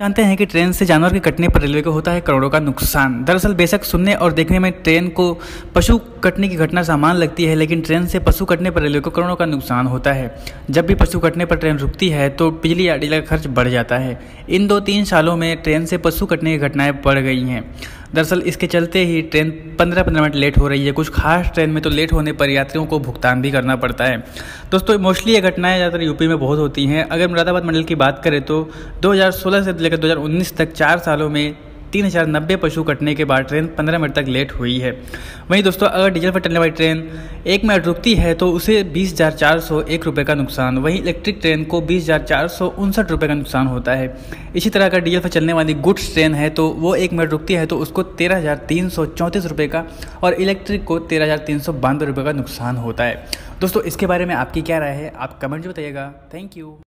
जानते हैं कि ट्रेन से जानवर के कटने पर रेलवे को होता है करोड़ों का नुकसान। दरअसल बेशक सुनने और देखने में ट्रेन को पशु कटने की घटना सामान्य लगती है, लेकिन ट्रेन से पशु कटने पर रेलवे को करोड़ों का नुकसान होता है। जब भी पशु कटने पर ट्रेन रुकती है तो बिजली या डीजल का खर्च बढ़ जाता है। इन 2-3 सालों में ट्रेन से पशु कटने की घटनाएँ बढ़ गई हैं। दरअसल इसके चलते ही ट्रेन 15-15 मिनट लेट हो रही है। कुछ खास ट्रेन में तो लेट होने पर यात्रियों को भुगतान भी करना पड़ता है। दोस्तों मोस्टली ये घटनाएं ज़्यादातर यूपी में बहुत होती हैं। अगर मुरादाबाद मंडल की बात करें तो 2016 से लेकर 2019 तक 4 सालों में 3090 पशु कटने के बाद ट्रेन 15 मिनट तक लेट हुई है। वहीं दोस्तों अगर डीजल पर चलने वाली ट्रेन 1 मिनट रुकती है तो उसे 20,401 रुपये का नुकसान, वहीं इलेक्ट्रिक ट्रेन को 20,459 रुपये का नुकसान होता है। इसी तरह अगर डीजल पर चलने वाली गुड्स ट्रेन है तो वो 1 मिनट रुकती है तो उसको 13,334 रुपये का और इलेक्ट्रिक को 13,392 रुपये का नुकसान होता है। दोस्तों इसके बारे में आपकी क्या राय है, आप कमेंट में बताइएगा। Thank you.